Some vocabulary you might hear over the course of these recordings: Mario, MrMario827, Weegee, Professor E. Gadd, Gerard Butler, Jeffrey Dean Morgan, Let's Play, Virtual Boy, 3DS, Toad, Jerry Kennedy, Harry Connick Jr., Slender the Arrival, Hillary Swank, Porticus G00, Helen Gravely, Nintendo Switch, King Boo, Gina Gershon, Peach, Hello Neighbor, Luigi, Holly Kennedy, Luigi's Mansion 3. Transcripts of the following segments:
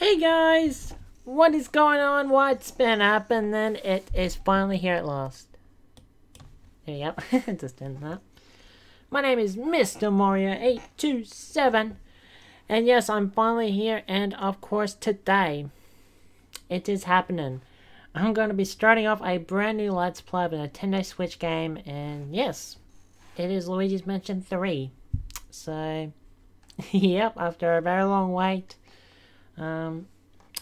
Hey guys! What is going on? What's been happening? It is finally here at last. There you go. Just end that. My name is MrMario827. And yes, I'm finally here, and of course today it is happening. I'm going to be starting off a brand new Let's Play with a 10-day Switch game, and yes, it is Luigi's Mansion 3. So, yep, after a very long wait,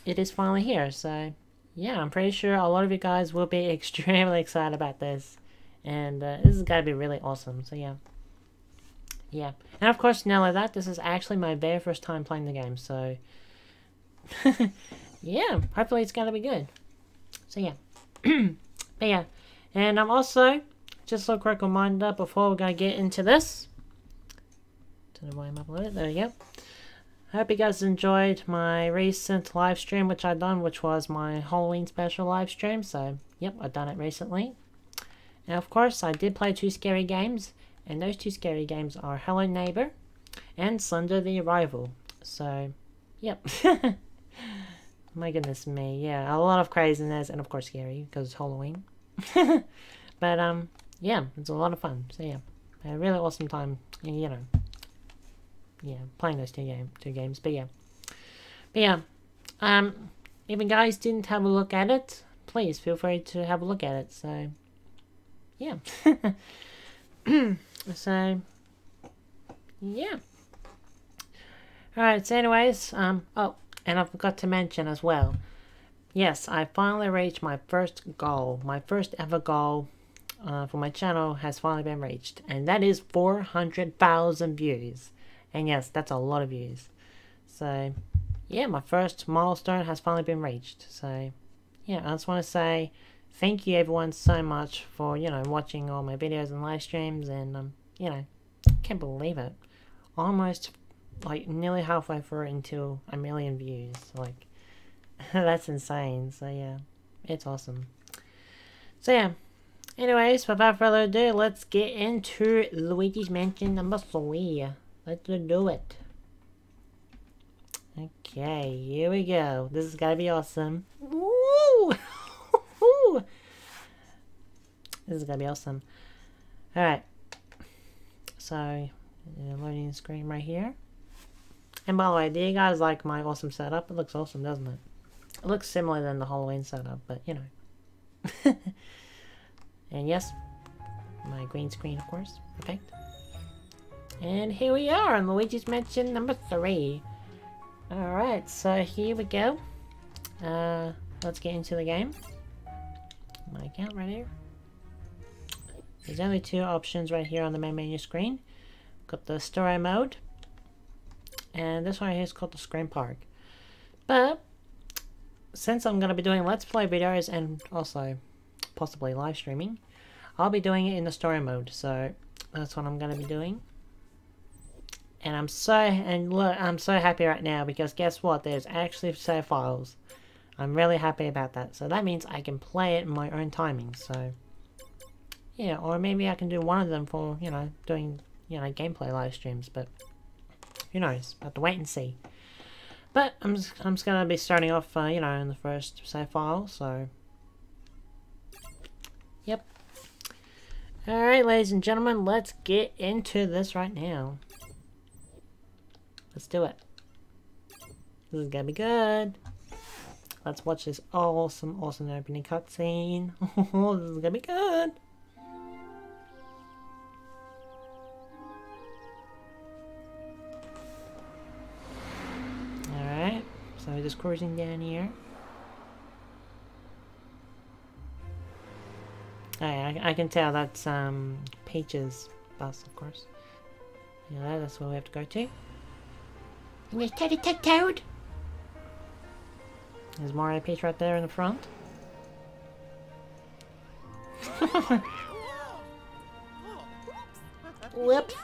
it is finally here. So yeah, I'm pretty sure a lot of you guys will be extremely excited about this, and this is going to be really awesome. So yeah, and of course now like that, this is actually my very first time playing the game, so yeah, hopefully it's going to be good. So yeah. But yeah, and I'm also just a little quick reminder before we're going to get into this. Don't know why I'm uploading. There you go. I hope you guys enjoyed my recent live stream which I done, which was my Halloween special live stream. So yep, I've done it recently. And of course I did play two scary games, and those two scary games are Hello Neighbor and Slender the Arrival. So yep. My goodness me, yeah, a lot of craziness and of course scary because it's Halloween. But yeah, it's a lot of fun. So yeah, I had a really awesome time, you know. Yeah, playing those two games, but yeah. If you guys didn't have a look at it, please feel free to have a look at it. So, yeah. So, yeah. All right. So, anyways, oh, and I forgot to mention as well. Yes, I finally reached my first goal. My first ever goal for my channel has finally been reached, and that is 400,000 views. And yes, that's a lot of views. So, yeah, my first milestone has finally been reached. So, yeah, I just want to say thank you everyone so much for, you know, watching all my videos and live streams. And, you know, can't believe it. Almost, like, nearly halfway through until 1 million views. Like, that's insane. So, yeah, it's awesome. So, yeah. Anyways, without further ado, let's get into Luigi's Mansion number 3. Let's do it. Okay, here we go. This is gonna be awesome. Woo! This is gonna be awesome. Alright. So, loading screen right here. And by the way, do you guys like my awesome setup? It looks awesome, doesn't it? It looks similar than the Halloween setup, but you know. And yes, my green screen, of course. Perfect. And here we are on Luigi's Mansion number 3. Alright, so here we go. Let's get into the game. My account right here. There's only two options right here on the main menu screen. Got the story mode. And this one here is called the Screen Park. But, since I'm going to be doing Let's Play videos and also possibly live streaming, I'll be doing it in the story mode. So, that's what I'm going to be doing. And I'm so happy right now because guess what? There's actually save files. I'm really happy about that. So that means I can play it in my own timing. So yeah, or maybe I can do one of them for, you know, doing, you know, gameplay live streams. But who knows? I have to wait and see. But I'm just gonna be starting off, you know, in the first save file. So yep. All right, ladies and gentlemen, let's get into this right now. Let's do it. This is gonna be good. Let's watch this awesome, awesome opening cutscene. Oh, this is gonna be good. Alright, so we're just cruising down here. Alright, I can tell that's Peach's bus, of course. Yeah, that's where we have to go to. There's Toad. There's Mario Peach right there in the front. Whoops.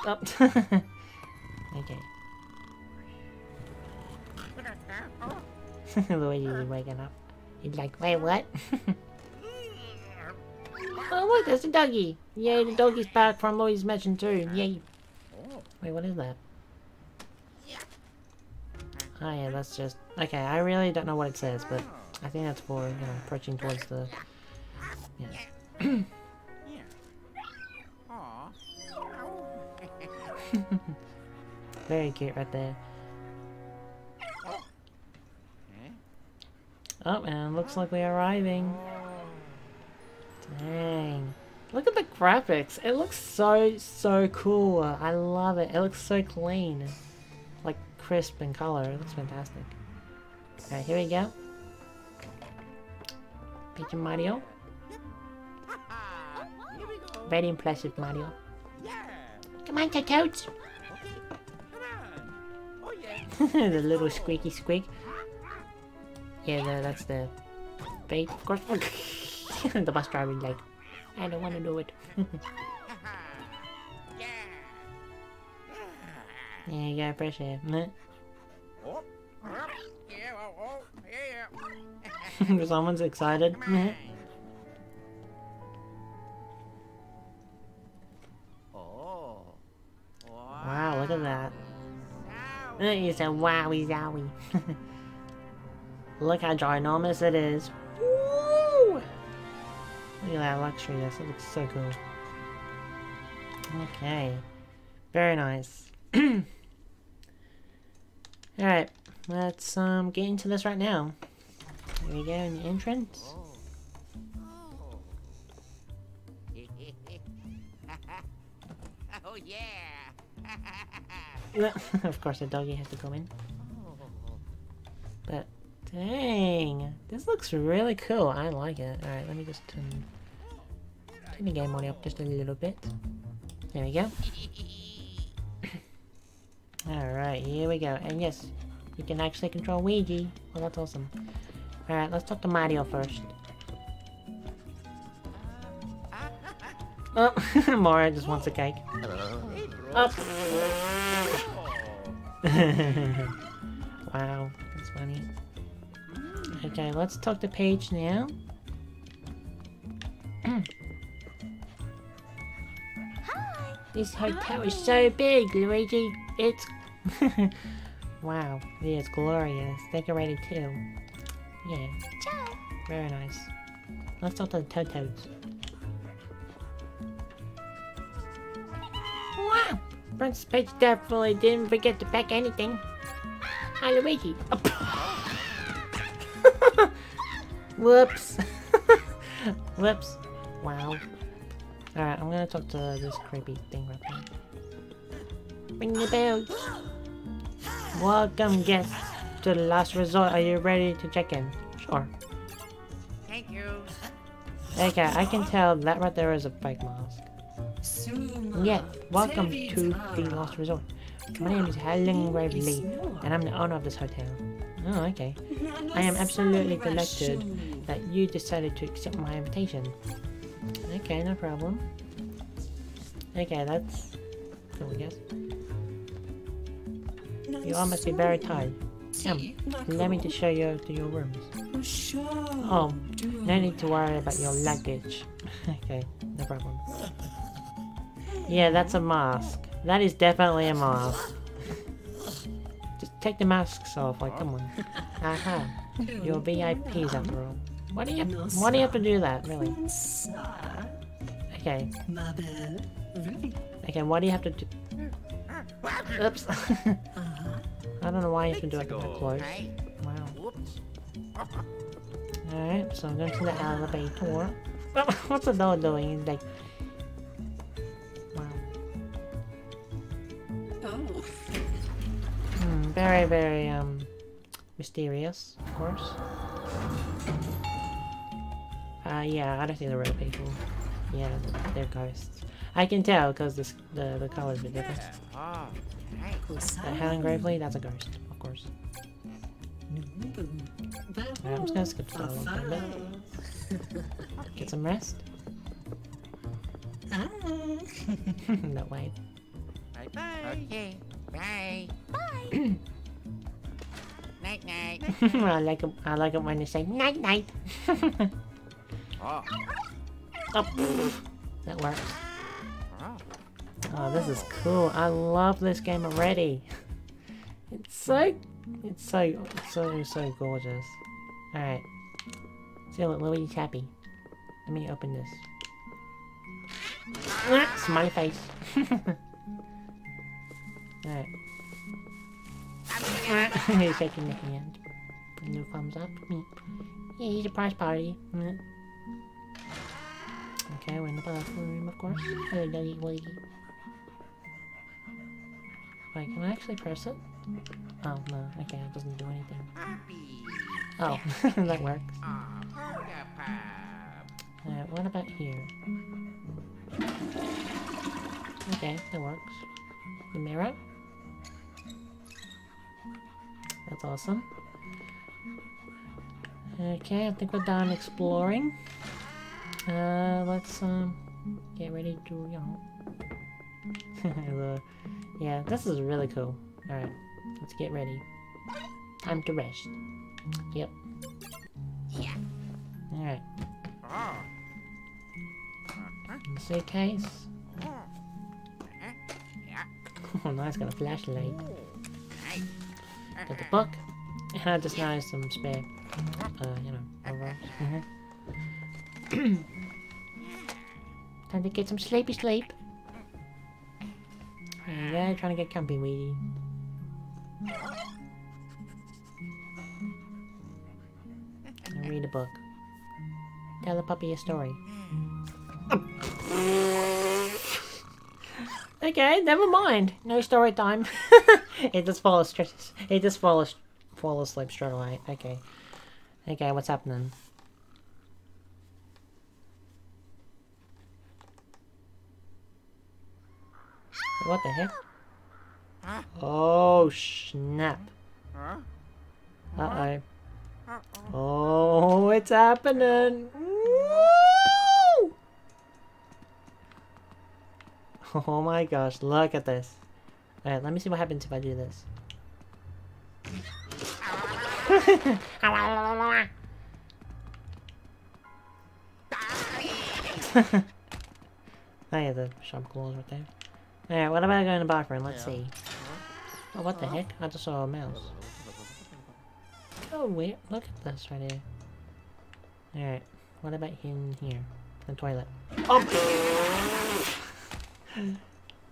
Oh. Okay. Luigi's waking up. He's like, wait, what? Oh look, there's a doggy. Yay, the doggy's back from Luigi's Mansion 2. Yay. Wait, what is that? Oh yeah, that's just... Okay, I really don't know what it says, but I think that's for, you know, approaching towards the... Yeah. Very cute right there. Oh, and looks like we're arriving. Dang. Look at the graphics. It looks so cool. I love it. It looks so clean. Like, crisp in color. It looks fantastic. Alright, here we go. Picture Mario. Very impressive, Mario. Come on, Toads. The little squeaky squeak. Yeah, that's the bait, of course. The bus driver is like, I don't want to do it. Yeah, you got fresh air. Someone's excited. Wow, look at that. It's a wowie zowie. Look how ginormous it is. Woo! Look at that luxuriness. It looks so cool. Okay. Very nice. Alright. Let's get into this right now. Here we go in the entrance. Oh yeah! Of course the doggy has to come in. But... Dang, this looks really cool. I like it. Alright, let me just turn the game audio up just a little bit. There we go. Alright, here we go. And yes, you can actually control Luigi. Well, that's awesome. Alright, let's talk to Mario first. Oh, Mario just wants a cake. Oh. Wow, that's funny. Okay, let's talk to Paige now. Hi. This hotel is so big, Luigi. It's... Wow, yeah, it's glorious. Decorated too. Yeah. Ciao. Very nice. Let's talk to the Totoads. Wow! Princess Paige definitely didn't forget to pack anything. Hi, Luigi. Whoops. Whoops. Wow. Alright, I'm gonna talk to this creepy thing right now. Ring the bells. Welcome, guests, to the last resort. Are you ready to check in? Sure. Thank you. Okay, I can tell that right there is a fake mask. Yeah, welcome to the last resort. My name is Helen Gravely, and I'm the owner of this hotel. Oh, okay. I am absolutely delighted that you decided to accept my invitation. Okay, no problem. Okay, that's cool, I guess. You all must be very tired. Come, let me just show you to your rooms. Oh, no need to worry about your luggage. Okay, no problem. Yeah, that's a mask. That is definitely a mask. Take the masks off, like, come on. Aha, you're VIPs after all. Why do you have to do that, really? Okay. Okay, why do you have to do... Oops. I don't know why you have to do it that close. Wow. Alright, so I'm going to the elevator. What's the dog doing? He's like... Very, mysterious, of course. Yeah, I don't think they're real people. Yeah, they're ghosts. I can tell because the colors are different. Helen Gravely, that's a ghost, of course. Right, I'm just gonna skip that one for a bit. Get some rest. No way. Bye bye. Okay. Bye. Bye. Night night. I like it when they say night night. Oh. Oh, that works. Oh, this is cool. I love this game already. It's so It's so gorgeous. Alright. So Luigi's happy. Let me open this. That's my face. Alright. He's shaking the hand. No thumbs up. Yeah, he's a prize party. Okay, we're in the bathroom, of course. Oh, doggy wiggy. Wait, can I actually press it? Oh, no. Okay, it doesn't do anything. Oh, that works. Alright, what about here? Okay, that works. The mirror. That's awesome. Okay, I think we're done exploring. Let's get ready to, yeah, this is really cool. Alright, let's get ready. Time to rest. Yep. Yeah. Alright. The suitcase. Oh, nice, got a flashlight. Got the book. And I just noticed some spare, time to get some sleepy sleep. There you go, trying to get comfy, Weedy. And read a book. Tell the puppy a story. Okay, never mind. No story time. It just follows. It just follows. Fall asleep straight away. Okay. Okay, what's happening? What the heck? Oh, snap. Uh-oh. Oh, it's happening. Woo! Oh my gosh, look at this. Alright, let me see what happens if I do this. Oh yeah, the shop claws right there. Alright, what about I go in the bathroom? Let's see. Oh, what the heck? I just saw a mouse. Oh, wait, look at this right here. Alright, what about in here? The toilet. Oh!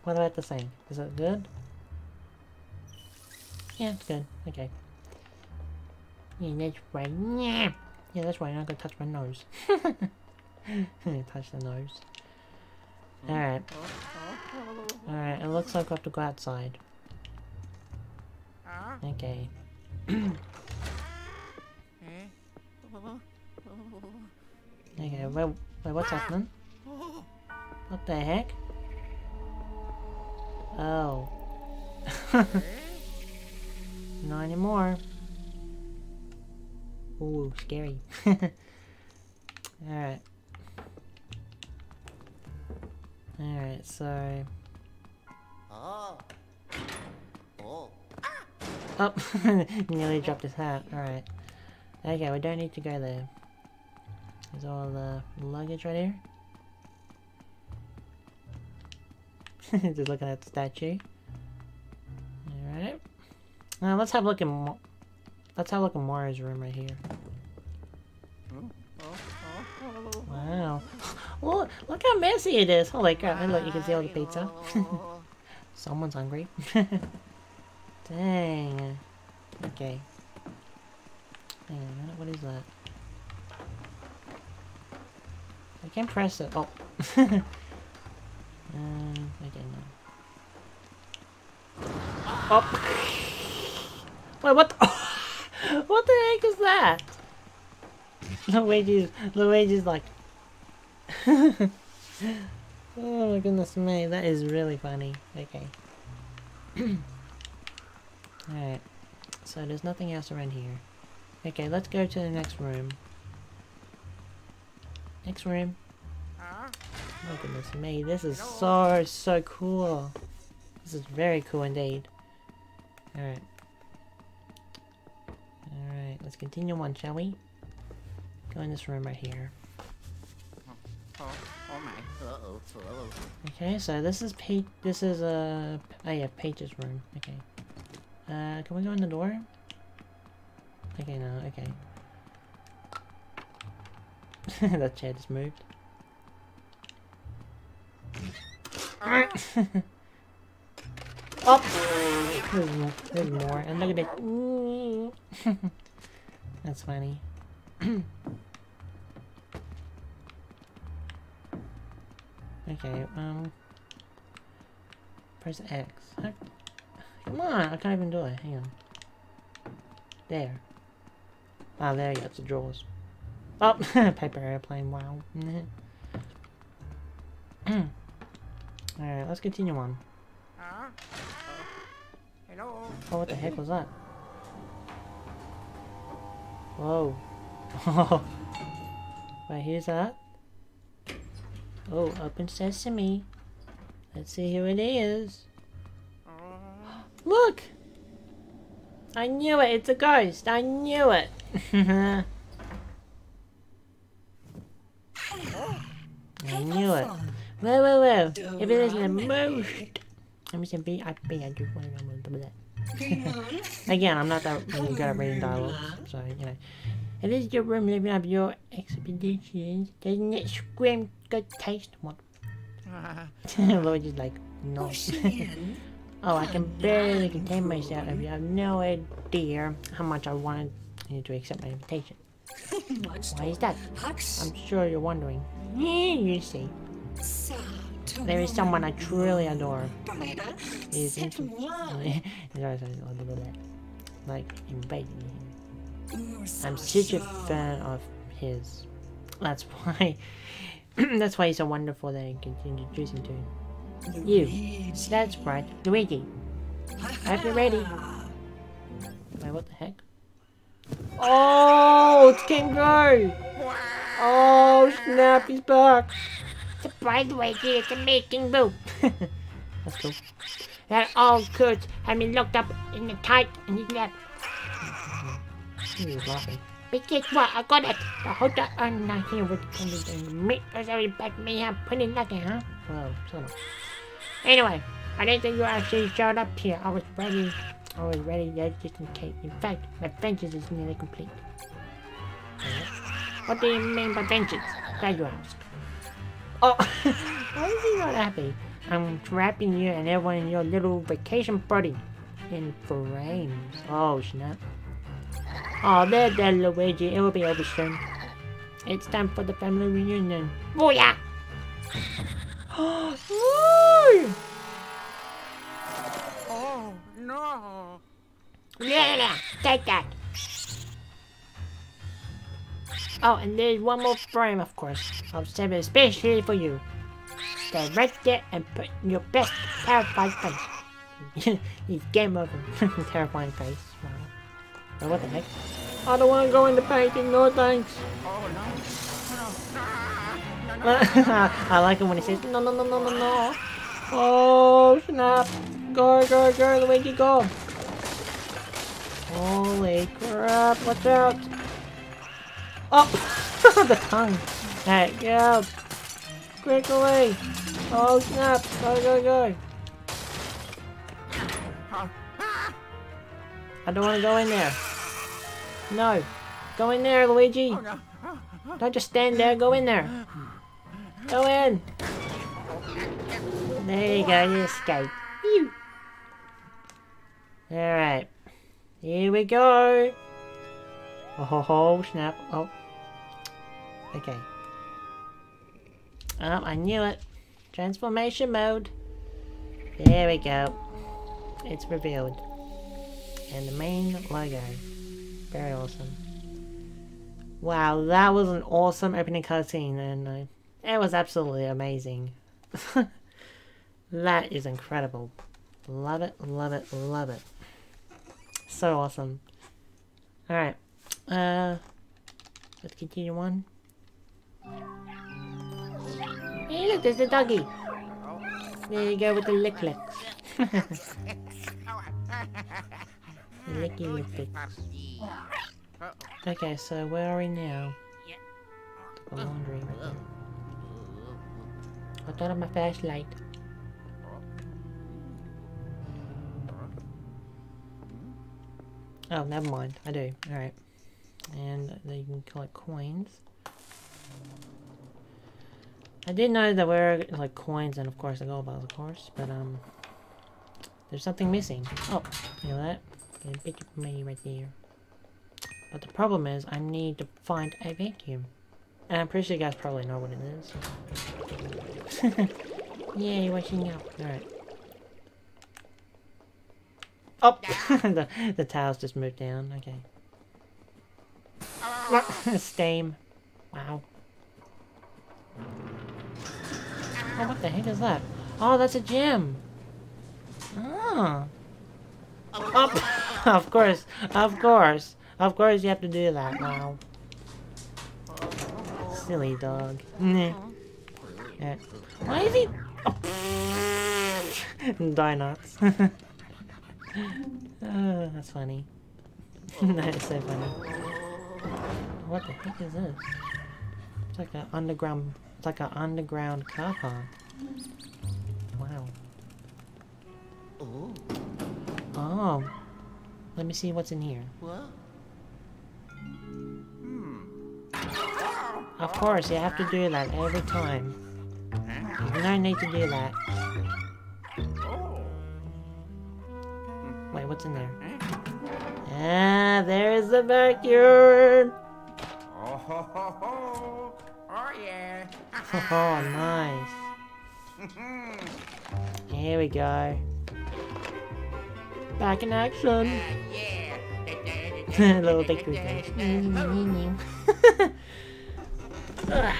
What about the sink? Is it good? Yeah, it's good. Okay. Yeah, that's right. Yeah, that's right. I'm not gonna touch my nose. Touch the nose. Alright. Alright, it looks like I have to go outside. Okay. Okay, well, what's happening? What the heck? Oh. Not anymore. Ooh, scary. Alright. Alright, so... Oh! Nearly dropped his hat. Alright. Okay, we don't need to go there. There's all the luggage right here. Just looking at the statue. Alright. Now let's have a look at more. Let's have a look at Mario's room right here. Wow. Well, look how messy it is. Holy crap. And look, you can see all the pizza. Someone's hungry. Dang. Okay. Hang on a minute. What is that? I can't press it. Oh. Okay, no. Oh. Wait, what the... What the heck is that? Luigi's like... Oh my goodness me, that is really funny. Okay. Alright. So there's nothing else around here. Okay, let's go to the next room. Next room. Oh my goodness me, this is so cool. This is very cool indeed. Alright. Alright, let's continue on, shall we? Go in this room right here. Okay, so this is Peach. This is Peach's room. Okay. Can we go in the door? Okay, no, okay. That chair just moved. Up! There's more, and look at it. Ooh. That's funny. Okay, press X. Come on, I can't even do it. Hang on. There. Ah, there you go, it's the drawers. Oh, paper airplane, wow. Alright, let's continue on. Hello. Oh, what the heck was that? Whoa. Wait, who's that? Oh, open sesame. Let's see who it is. Look! I knew it, it's a ghost, I knew it! I knew it. Whoa, whoa, whoa. If it isn't the most... I'm just gonna be, I just want to remember that. Again, I'm not that really good at reading dialogue, so, you know. It is your room living up your expeditions. Doesn't it scream good taste? What? Luigi's like, no. Oh, I can barely contain myself. If you have no idea how much I wanted you to accept my invitation. Why is that? I'm sure you're wondering. You see. There is someone I truly adore. He's like invading me. I'm such a fan of his. That's why. That's why he's so wonderful that I can introduce him to him. You. That's right, Luigi. I've been ready. Wait, what the heck? Oh, it's King Boo! Oh, snap, he's back! Surprise, Luigi, it's me, King Boo! That's cool. That all could have been locked up in the tight and his lap. He was laughing. But guess what? I got it! The whole time I'm not here with me. I'm sorry, but me, I'm pretty lucky, huh? Well, sort of. Anyway, I didn't think you actually showed up here. I was ready yet just in case. In fact, my vengeance is nearly complete. What do you mean by vengeance? Glad you asked. Oh, why is he not happy? I'm trapping you and everyone in your little vacation party. In frames. Oh, snap. Oh, there, there, Luigi. It will be over soon. It's time for the family reunion. Oh, yeah! Oh no! Yeah, take that. Oh, and there's one more frame, of course. I'll save it especially for you. Stay right there and put in your best terrified face. It's game over. Terrifying face. Wow. Oh, what the heck? I don't want to go in the painting. No thanks. Oh no! No, no. I like it when he says no, no, no, no, no, no. Oh snap! Go, go, go! Luigi, go! Holy crap! Watch out! Oh, the tongue! Hey, get out! Quick away! Oh snap! Go, go, go! I don't want to go in there. No, go in there, Luigi! Don't just stand there. Go in there. Go in! There you go, you escaped. Alright. Here we go! Oh, snap. Oh. Okay. Oh, I knew it. Transformation mode. There we go. It's revealed. And the main logo. Very awesome. Wow, that was an awesome opening cutscene, and it was absolutely amazing. That is incredible. Love it, love it, love it. So awesome. Alright. Let's continue on. Hey look, there's the doggy. There you go with the lick licks. Licky lick licks. Okay, so where are we now? The laundry right there. I thought of my flashlight. Oh, never mind. I do. Alright. and then you can collect coins. I did know there were like coins and of course the gold bars, of course, but there's something missing. Oh, you know that? There's a picture of me right there. But the problem is I need to find a vacuum. And I'm pretty sure you guys probably know what it is. Yay, waking up. Alright. Oh! the tiles just moved down. Okay. Steam. Wow. Oh, what the heck is that? Oh, that's a gem! Oh. Oh. Of course. Of course. Of course you have to do that. Wow. Silly dog. Nah. Yeah. Why is he... Oh. Die nuts. Oh, that's funny. That is so funny. What the heck is this? It's like an underground... It's like an underground car park. Wow. Oh. Let me see what's in here. Of course, you have to do that every time. There's no need to do that. Wait, what's in there? Ah, there is the vacuum! Oh, ho, ho, ho. Oh yeah! Oh, nice. Here we go. Back in action! Yeah! Little victory face. Ugh,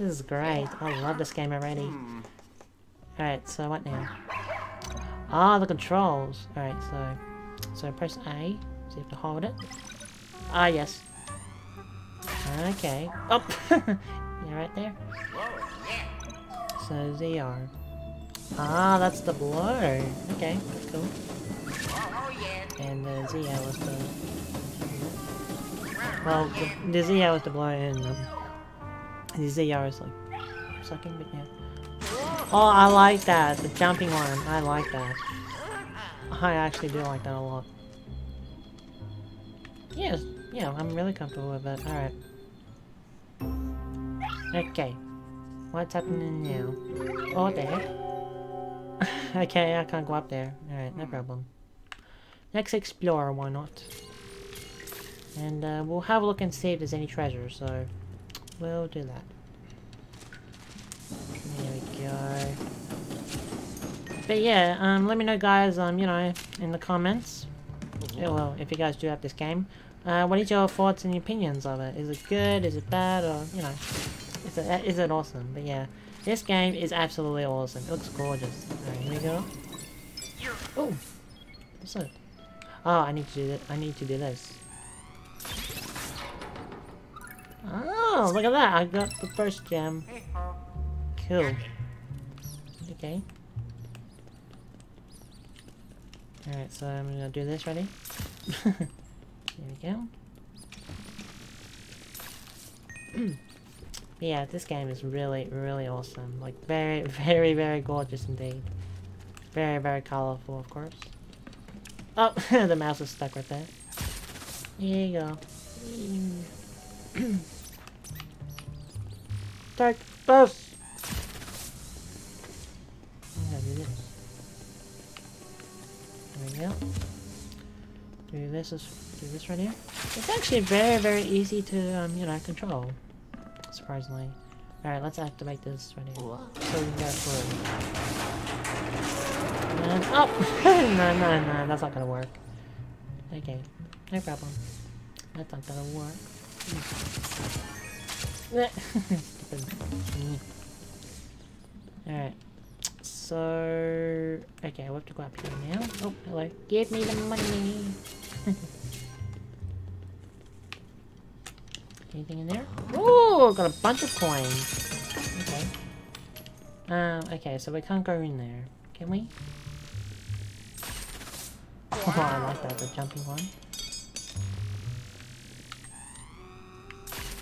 this is great. I love this game already. Alright, so what now? Ah, the controls. Alright, so press A. So you have to hold it. Ah, yes. Okay. Oh! You're right there. So ZR. Ah, that's the blow. Okay, that's cool. And the ZR was the... Well, the ZR was the blow and the ZR is like sucking, but yeah. Oh, I like that. The jumping one. I like that. I actually do like that a lot. Yes. Yeah, I'm really comfortable with that. Alright. Okay. What's happening now? Oh, what the heck? Okay, I can't go up there. Alright, no problem. Let's explore, why not? And we'll have a look and see if there's any treasure, so... We'll do that. There we go. But yeah, let me know guys, you know, in the comments. Well, if you guys do have this game. What is your thoughts and opinions of it? Is it good? Is it bad? Or, you know, is it awesome? But yeah, this game is absolutely awesome. It looks gorgeous. Alright, here we go. Oh! What's that? Oh, I need to do this. I need to do this. Oh, look at that! I got the first gem. Cool. Okay. Alright, so I'm gonna do this, ready? There we go. Yeah, this game is really, really awesome. Like, very, very, very gorgeous indeed. Very, very colorful, of course. Oh, the mouse is stuck right there. Here you go. Take this! I'm gonna do this. There we go. Do this right here. It's actually very, very easy to, you know, control. Surprisingly. Alright, let's activate this right here. So we can go through. And, oh! No, that's not gonna work. Okay, no problem. That's not gonna work. Alright. So... Okay, we'll have to go up here now. Oh, hello. Give me the money! Anything in there? Ooh! Got a bunch of coins! Okay. Okay, so we can't go in there. Can we? Oh, I like that, the jumping one.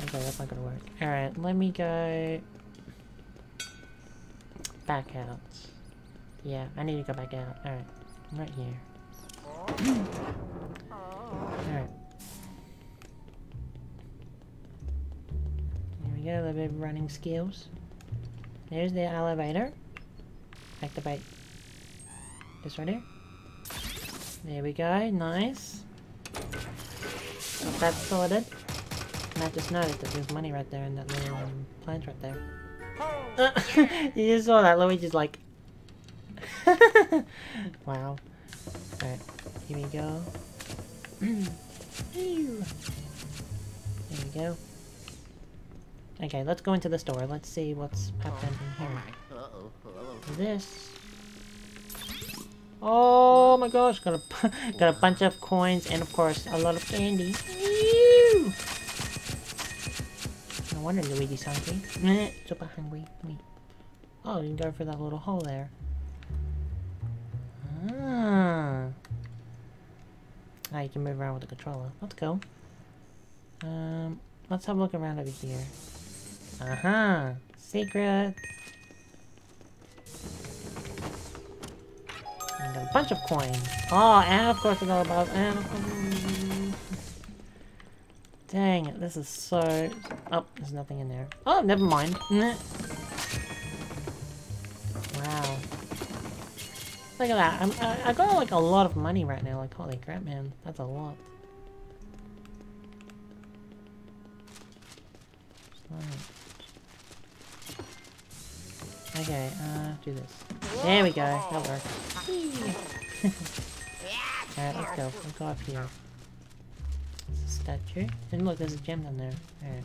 Okay, that's not gonna work. Alright, let me go... back out. Yeah, I need to go back out. Alright, I'm right here. Alright. Get a little bit of running skills. There's the elevator. Activate this right here. There we go, nice. That's sorted. And I just noticed that there's money right there in that little plant right there. You just saw that, Luigi's like... Wow. Alright, here we go. There we go. Okay, let's go into the store. Let's see what's happened in here. This... Oh my gosh, got a bunch of coins and of course a lot of candy. Ew! No wonder Luigi's hungry. Super hungry. Oh, you can go for that little hole there. Ah. Now you can move around with the controller. Let's go. Let's have a look around over here. Aha! Secret! And a bunch of coins. Oh, and of course I got above. And of course. Dang it! This is so. Oh, there's nothing in there. Oh, never mind. Wow. Look at that! I got like a lot of money right now. Like holy crap, man! That's a lot. Okay, do this. There we go, that'll work. Alright, let's go. We'll go up here. There's a statue. And look, there's a gem down there. Alright.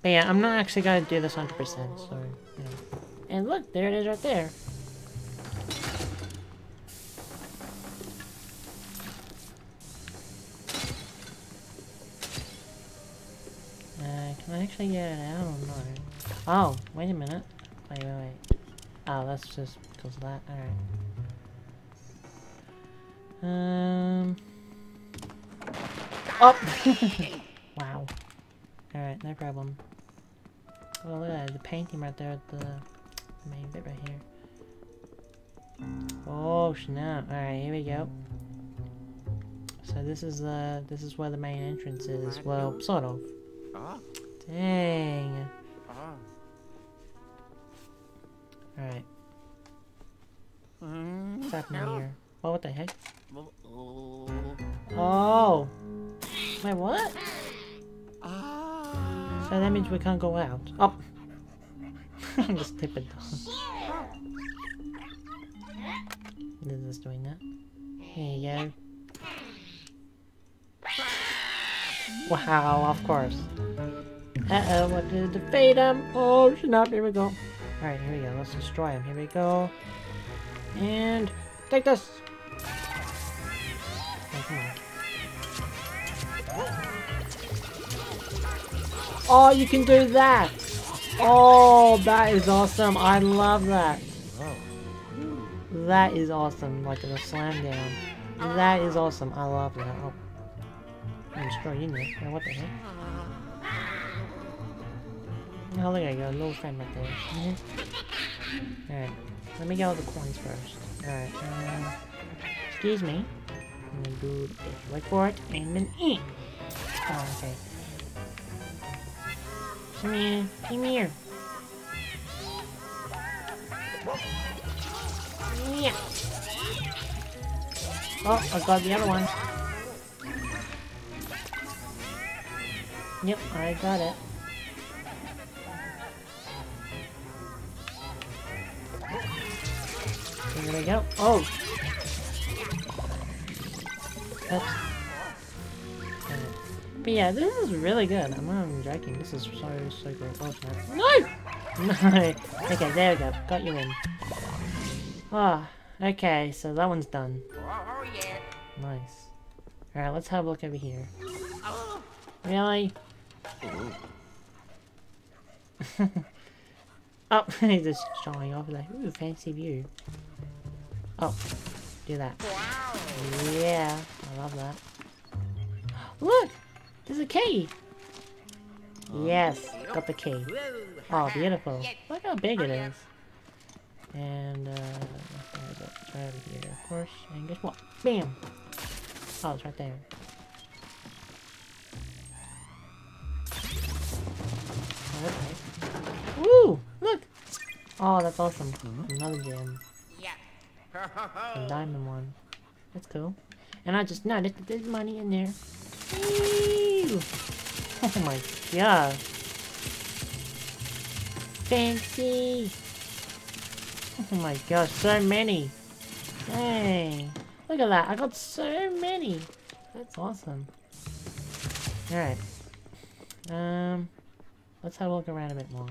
But yeah, I'm not actually gonna do this 100%, so... Yeah. And look, there it is right there! Can I actually get it out or not? Oh, wait a minute. Wait. Oh, that's just because of that. Alright. Oh! Wow. Alright, no problem. Oh, look at that. The painting right there at the main bit right here. Oh, snap. Alright, here we go. So this is where the main entrance is. Well, sort of. Dang. Alright. What's happening here? Oh, what the heck? Oh! Wait, what? So that means we can't go out. Oh! I'm just stupid. This is doing that. Here you go. Wow, of course. Uh-oh, what did it defeat him? Oh, snap, here we go. Alright, here we go. Let's destroy him. Here we go. And take this! Oh, come on. Oh, you can do that! Oh, that is awesome. I love that. That is awesome. Like a slam down. That is awesome. I love that. Oh. I'm destroying you. Oh, what the heck? Oh, look at you, a little friend right there. Mm-hmm. Alright, let me get all the coins first. Alright, excuse me. I'm gonna do this. Wait for it, and then eat. Oh, okay. Come here. Yeah. Oh, I got the other one. Yep, I got it. There we go. Oh! Oops. But yeah, this is really good. I'm not even joking. This is so good. Oh, no! No! Okay, there we go. Got you in. Ah, oh, okay. So that one's done. Nice. Alright, let's have a look over here. Really? Oh, he's just showing off like, ooh, fancy view. Oh, do that. Yeah, I love that. Look! There's a key! Yes, got the key. Oh, beautiful. Look how big it is. And, let's try over here, of course. And guess what? Bam! Oh, it's right there. Oh, that's awesome. Another gem. Yeah. A diamond one. That's cool. And I just noticed that there's money in there. Ew. Oh my god. Fancy. Oh my gosh, so many. Dang. Look at that. I got so many. That's awesome. Alright. Let's have a look around a bit more.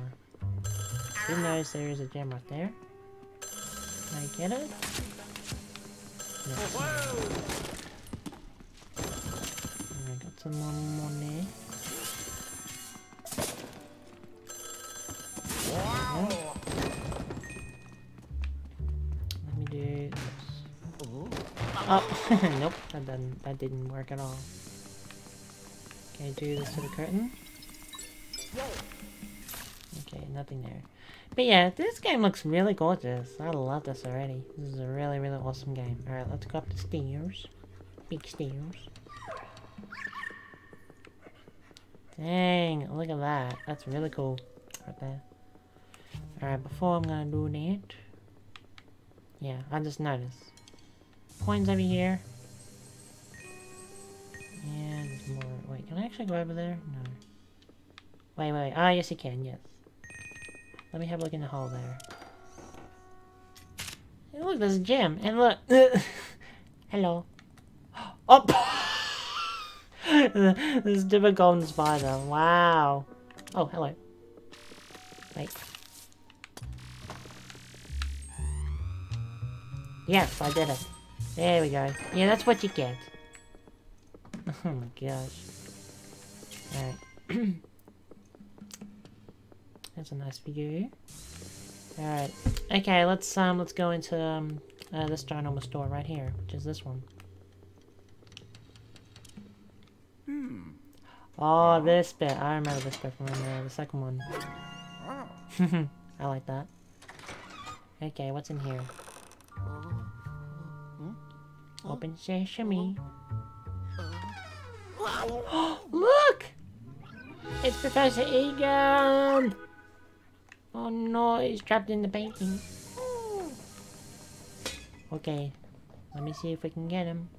Didn't notice there is a gem right there. Can I get it? Yes. I got some more money. Wow. Let me do this. Oh, nope, that didn't work at all. Can I do this to the curtain? Okay, nothing there. But yeah, this game looks really gorgeous. I love this already. This is a really, really awesome game. Alright, let's go up the stairs. Big stairs. Dang, look at that. That's really cool. Right there. Alright, before I'm gonna do that... Yeah, I just noticed. Coins over here. And more... Wait, can I actually go over there? No. Wait. Ah, yes you can, yes. Let me have a look in the hole there. Hey, look, there's a gem. And look. Hello. Oh! This stupid golden spider. Wow. Oh, hello. Wait. Yes, I did it. There we go. Yeah, that's what you get. Oh my gosh. Alright. That's a nice view. Alright. Okay, let's go into this ginormous store right here, which is this one. Oh, this bit. I remember this bit from the second one. I like that. Okay, what's in here? Open sesame. Look! It's Professor E. Gadd! Oh no, it's trapped in the painting. Okay, let me see if we can get him.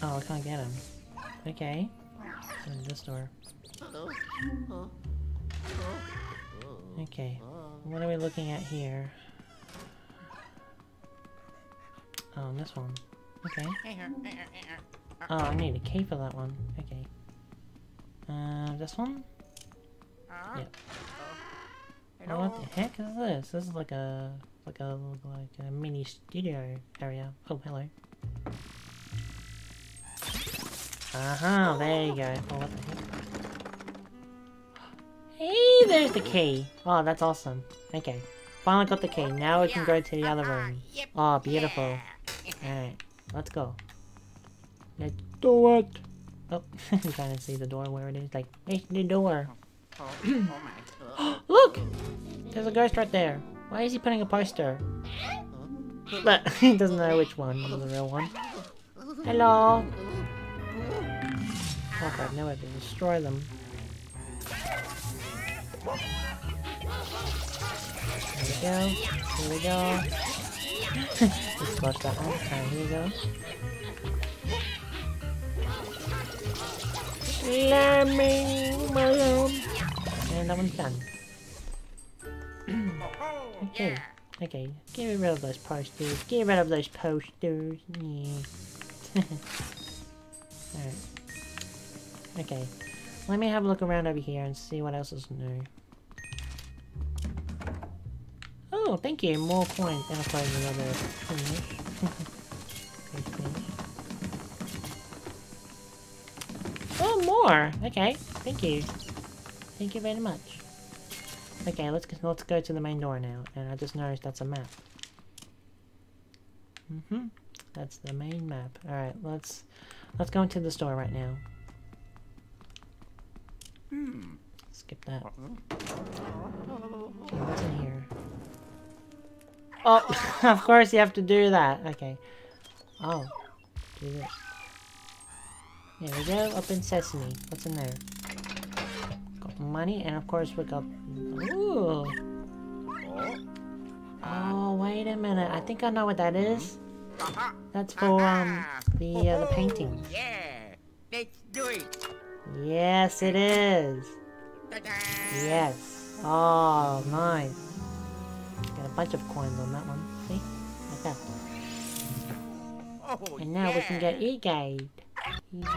Oh, I can't get him. Okay, in this door. Okay, what are we looking at here? Oh, this one. Okay. Oh, I need a key for that one. Okay. This one? Yep. Oh, what the heck is this? This is like a mini studio area. Oh, hello. Aha, there you go. Oh, what the heck? Hey, there's the key! Oh, that's awesome. Okay. Finally got the key. Now we can go to the other room. Oh, beautiful. Alright, let's go. Let's do it! Oh, I'm trying to see the door where it is. Like, it's the door. Look! There's a ghost right there. Why is he putting a poster? But he doesn't know which one is the real one. Hello! Oh god, now I have to destroy them. There we go. Here we go. Just squash that one. Alright, here we go. Let me alone. And that one's done. Okay, okay. Get rid of those posters. Get rid of those posters. Yeah. Alright. Okay. Let me have a look around over here and see what else is new. Oh, thank you. More coins. And I'll find another finish. Oh, more! Okay, thank you. Thank you very much. Okay, let's go to the main door now. And I just noticed that's a map. That's the main map. Alright, let's go into the store right now. Skip that. Okay, what's in here? Oh, of course you have to do that. Okay. Oh, do this. There we go. Open sesame. What's in there? Got money, and of course we got... Ooh! Oh, wait a minute. I think I know what that is. That's for, the painting. Yeah! Let's do it! Yes, it is! Yes! Oh, nice! Got a bunch of coins on that one. See? Like that. Oh, and now we can get E. Gadd. There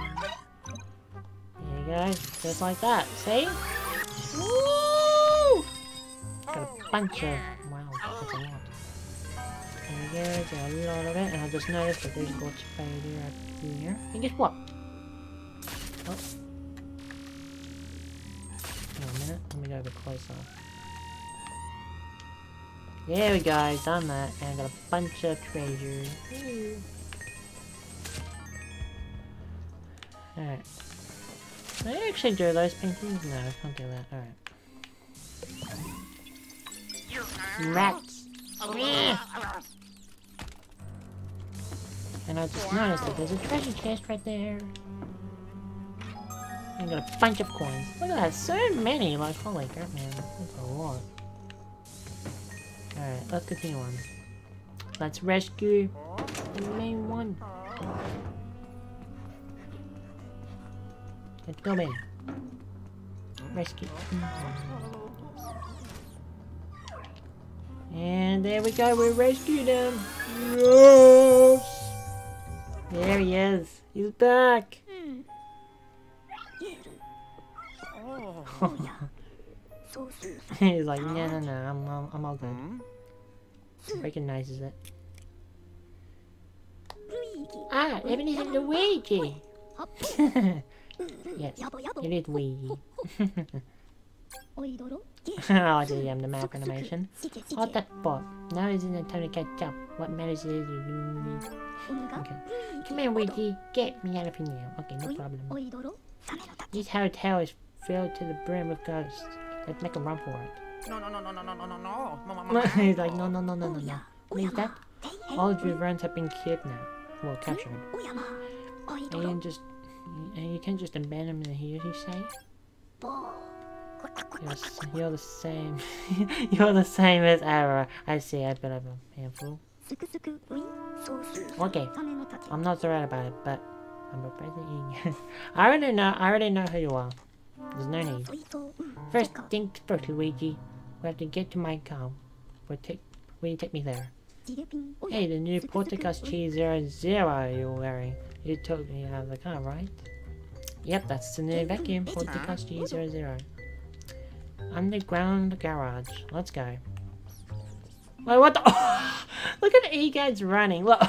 you go. Just like that. See? Woo! Got a bunch of... Wow, that's a lot. There we go. Got a lot of it. And I just noticed that there's a glitch failure up here. And guess what? Oh. Hang on a minute. Let me go a bit closer. There we go. Done that. And I got a bunch of treasure. Alright. Can I actually do those paintings? No, I can't do that. Alright. Rats! And I just noticed that there's a treasure chest right there. I got a bunch of coins. Look at that, so many! Like, holy crap, man. That's a lot. Alright, let's continue on. Let's rescue the main one. Let's go, man. Rescue. And there we go, we rescued him! Yes! There he is! He's back! He's like, no, no, no, I'm all good. Recognizes it. Ah, Ebenezer and Luigi! Yes, it is Luigi. Oh dear, I'm the mouth animation. Oh, that's Bob. Now isn't the time to catch up. What matters is you. Okay. Come here, Luigi. Get me out of here now. Okay, no problem. This hotel is filled to the brim with ghosts. Let's make a run for it. No. He's like, no. What is that? All of your friends have been kidnapped. Well, captured. And just... And you can't just abandon them here, you say? You're the same. You're the same as ever. I see, I bet I'm a handful. Okay, I'm not so right about it, but I'm representing you. I already know who you are. There's no need. First things first, Luigi. We have to get to my car. Will you take me there? Hey, the new Porticus G00 you're wearing. You took me out of the car, right? Yep, that's the new vacuum, Porticus G00. Underground garage. Let's go. Wait, what the? Oh, look at E. Gadd's running. Look.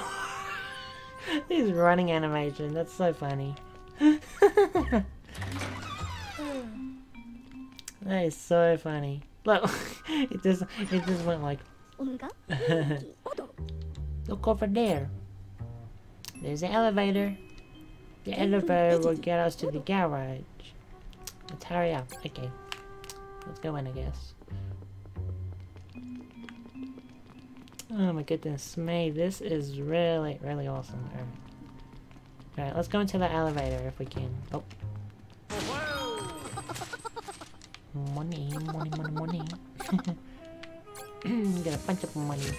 His running animation. That's so funny. That is so funny. Look. It just went like. Look over there. There's an elevator. The elevator will get us to the garage. Let's hurry up. Okay. Let's go in, I guess. Oh my goodness me. This is really, really awesome. Alright, let's go into the elevator if we can. Oh. Money. Got a bunch of money.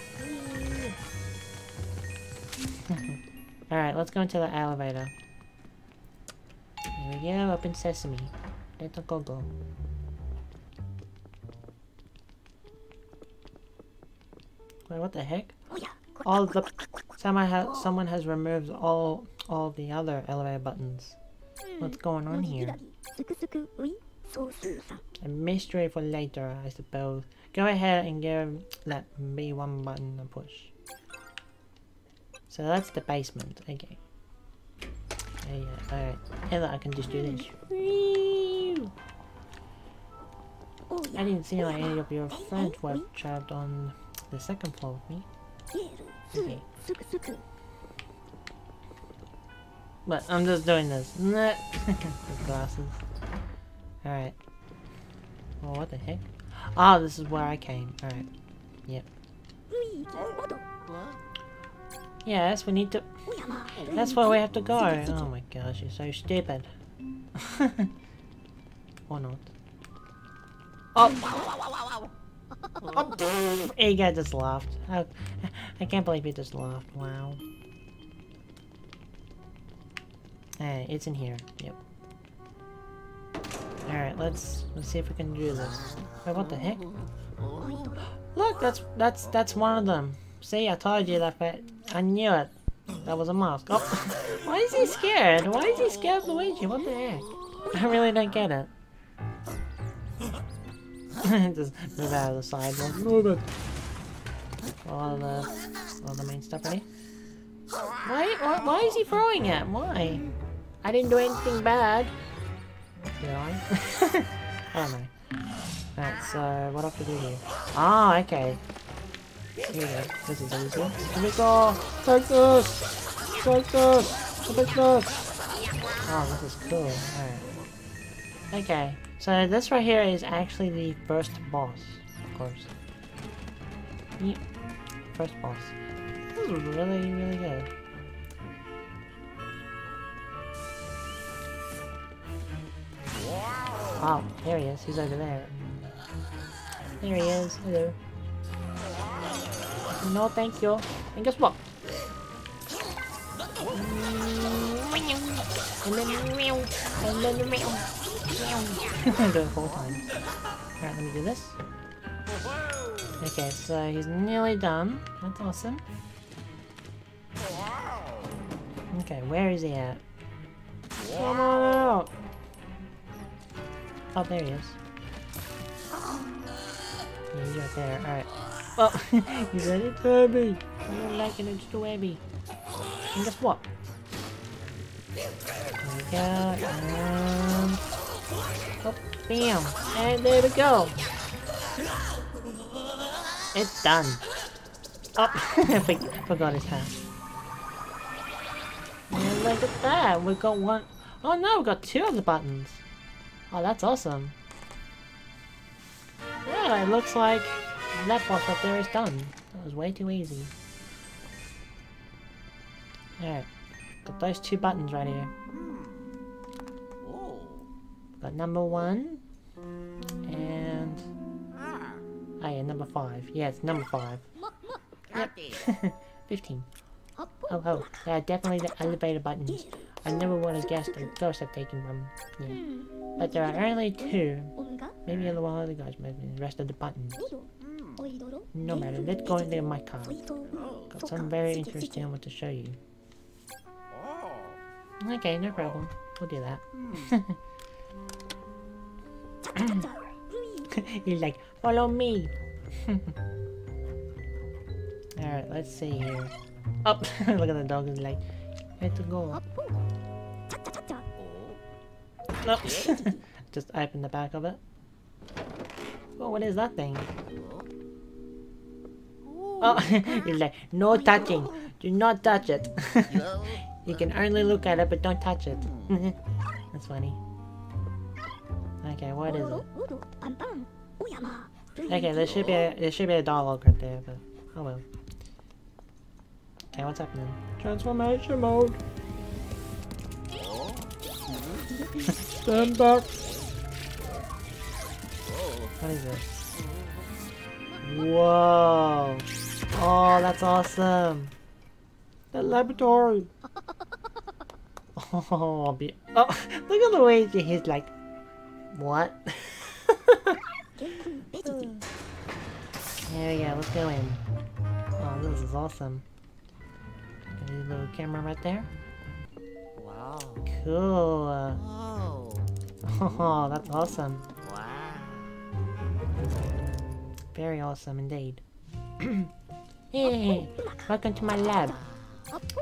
Alright, let's go into the elevator. Here we go, open sesame. Let's go. Wait, what the heck? All the... Someone has removed all the other elevator buttons. What's going on here? A mystery for later, I suppose. Go ahead and give that B1 button a push. So that's the basement. Okay. Oh yeah, alright. Either I can just do this. I didn't see like any of your friends were trapped on the second floor with me. Okay. But I'm just doing this. The glasses. Alright. Oh, what the heck? Ah, oh, this is where I came. Alright. Yep. Yes, we need to... That's where we have to go. Oh my gosh, you're so stupid. Or not. Oh! Oh. E. Gadd just laughed. I can't believe he just laughed. Wow. Hey, it's in here. Yep. Alright, let's see if we can do this. Wait, what the heck? Look, that's one of them. See, I told you that, but I knew it. That was a mask. Oh, why is he scared? Why is he scared of Luigi? What the heck? I really don't get it. Just move out of the sidewalk. Move it. All the main stuff ready. Why is he throwing it? Why? I didn't do anything bad. Did I? I don't know. Alright, so what do I have to do here? Ah, okay. Here we go. This is easy. Here we go! Take this! Take this! Take this! Oh, this is cool. Alright. Okay. So this right here is actually the first boss, of course. Yep. First boss. This is really, really good. Wow, there he is. He's over there. There he is. Hello. No, thank you. And guess what? The whole time. Alright, let me do this. Okay, so he's nearly done. That's awesome. Okay, where is he at? Come on out! Oh, there he is. Yeah, he's right there. Alright. Well, he's ready to be. I don't like it, it's too heavy. And guess what? There we go. And... oh, bam. And there we go. It's done. Oh, we forgot his hat. And look at that. We've got one. Oh no, we've got two of the buttons. Oh, that's awesome. Yeah, it looks like that boss up there is done. That was way too easy. Alright. Got those two buttons right here. Got number 1. And... oh yeah, number 5. Yeah, it's number 5. Yep. 15. Oh, oh. Yeah, definitely the elevator buttons. I never would have guessed the ghosts have taken them. Yeah. But there are only 2. Maybe a while the guys maybe the rest of the buttons. No matter, let's go into my car. Got something very interesting I want to show you. Okay, no problem. We'll do that. He's like, follow me. Alright, let's see here. Oh, look at the dog, he's like, where to go? Nope. Just open the back of it. Oh, what is that thing? Oh, he's like, no touching. Do not touch it. You can only look at it, but don't touch it. That's funny. Okay, what is it? Okay, there should be a dialogue right there, but oh well. Okay, what's happening? Transformation mode. Stand back. What is this? Whoa! Oh, that's awesome. The laboratory. Oh, oh, look at Luigi. He's like, what? There we go. Let's go in. Oh, this is awesome. Got a little camera right there. Wow. Cool. Wow. Oh, that's awesome. Wow. Very awesome indeed. Hey, welcome to my lab.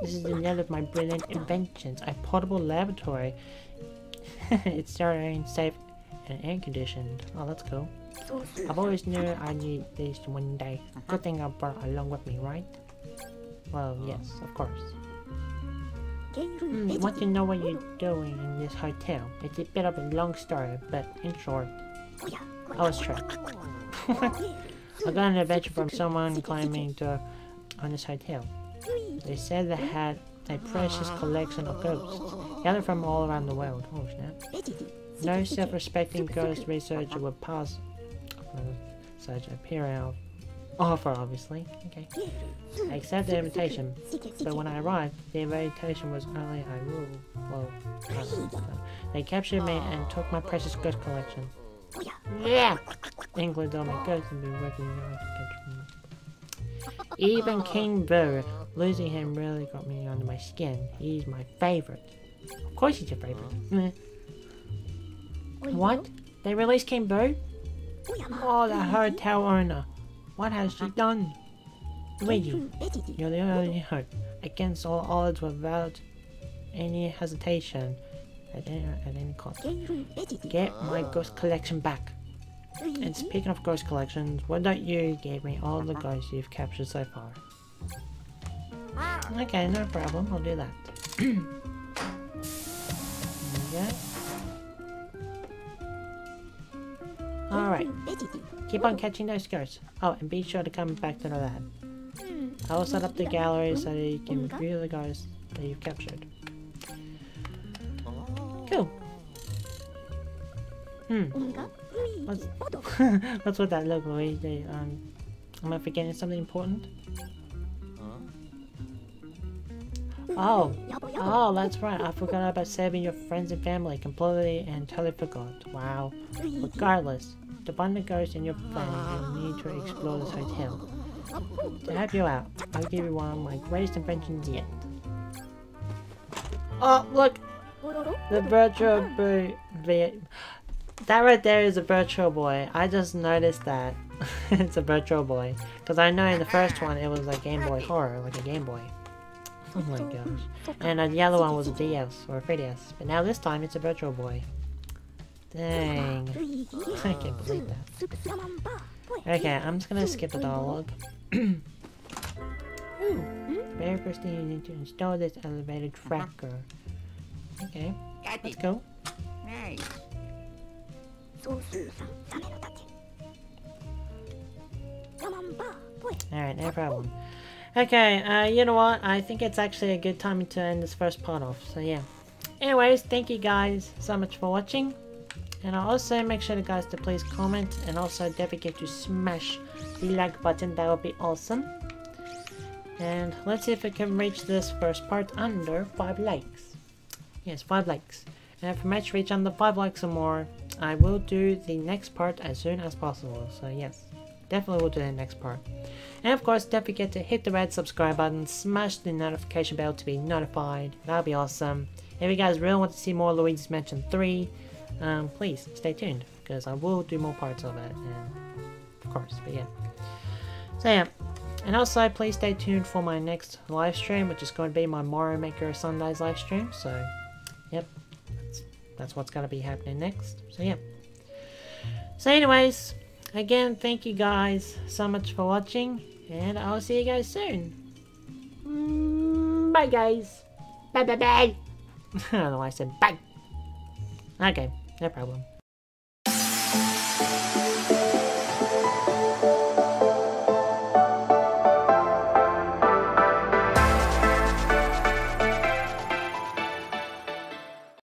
This is another of my brilliant inventions, a portable laboratory. It's sterile, safe, and air-conditioned. Oh, that's cool. I've always knew I need this one day. Good thing I brought along with me, right? Well, yes, of course. I want to know what you're doing in this hotel. It's a bit of a long story, but in short, I was trapped. I got an adventure from someone climbing on this hotel. They said they had a precious collection of ghosts, gathered from all around the world. Oh snap. No self-respecting ghost researcher would pass such a period offer, obviously. Okay. I accepted the invitation, but when I arrived, the invitation was only a rule. Well, they captured me and took my precious ghost collection. Yeah! England on my ghosts and been working hard to capture me. Even King Boo, losing him really got me under my skin. He's my favorite. Of course he's your favorite. What? They released King Boo? Oh, the hotel owner. What has she done? Luigi, you're the only hope. Against all odds, without any hesitation, at any cost. Get my ghost collection back. And speaking of ghost collections, why don't you give me all the ghosts you've captured so far? Okay, no problem. I'll do that. There we go. Alright, keep on catching those ghosts. Oh, and be sure to come back to the lab. I will set up the gallery so that you can view the ghosts that you've captured. Cool. What's with that look, Luigi? Am I forgetting something important? Oh, that's right. I forgot about saving your friends and family. Completely and totally forgot. Wow. Regardless, to find the ghost and your friend, you'll need to explore this hotel. To help you out, I'll give you one of my greatest inventions yet. Oh, look! The Virtual Boy. That right there is a Virtual Boy. I just noticed that. It's a Virtual Boy. Because I know in the first one it was like Game Boy Horror, like a Game Boy. Oh my gosh. And the yellow one was a DS or a 3DS. But now this time it's a Virtual Boy. Dang. I can't believe that. Okay, I'm just gonna skip the dialogue. Very first thing you need to install this elevator tracker. Okay, let's go. Nice. Alright, no problem. Okay, you know what? I think it's actually a good time to end this first part off, so yeah. Anyways, thank you guys so much for watching. And I'll also make sure to please comment, and also don't forget to smash the like button, that would be awesome. And let's see if we can reach this first part under 5 likes. Yes, 5 likes. And if we match reach under 5 likes or more, I will do the next part as soon as possible, so yes. Definitely will do the next part. And of course, don't forget to hit the red subscribe button, smash the notification bell to be notified. That'll be awesome. If you guys really want to see more Luigi's Mansion 3, please stay tuned, because I will do more parts of it, and of course, but yeah. So yeah, and also please stay tuned for my next live stream, which is going to be my Mario Maker Sundays live stream, so yep, that's what's going to be happening next, so yeah. So anyways, again, thank you guys so much for watching, and I'll see you guys soon. Bye guys. Bye bye bye. I don't know why I said bye. Okay, no problem.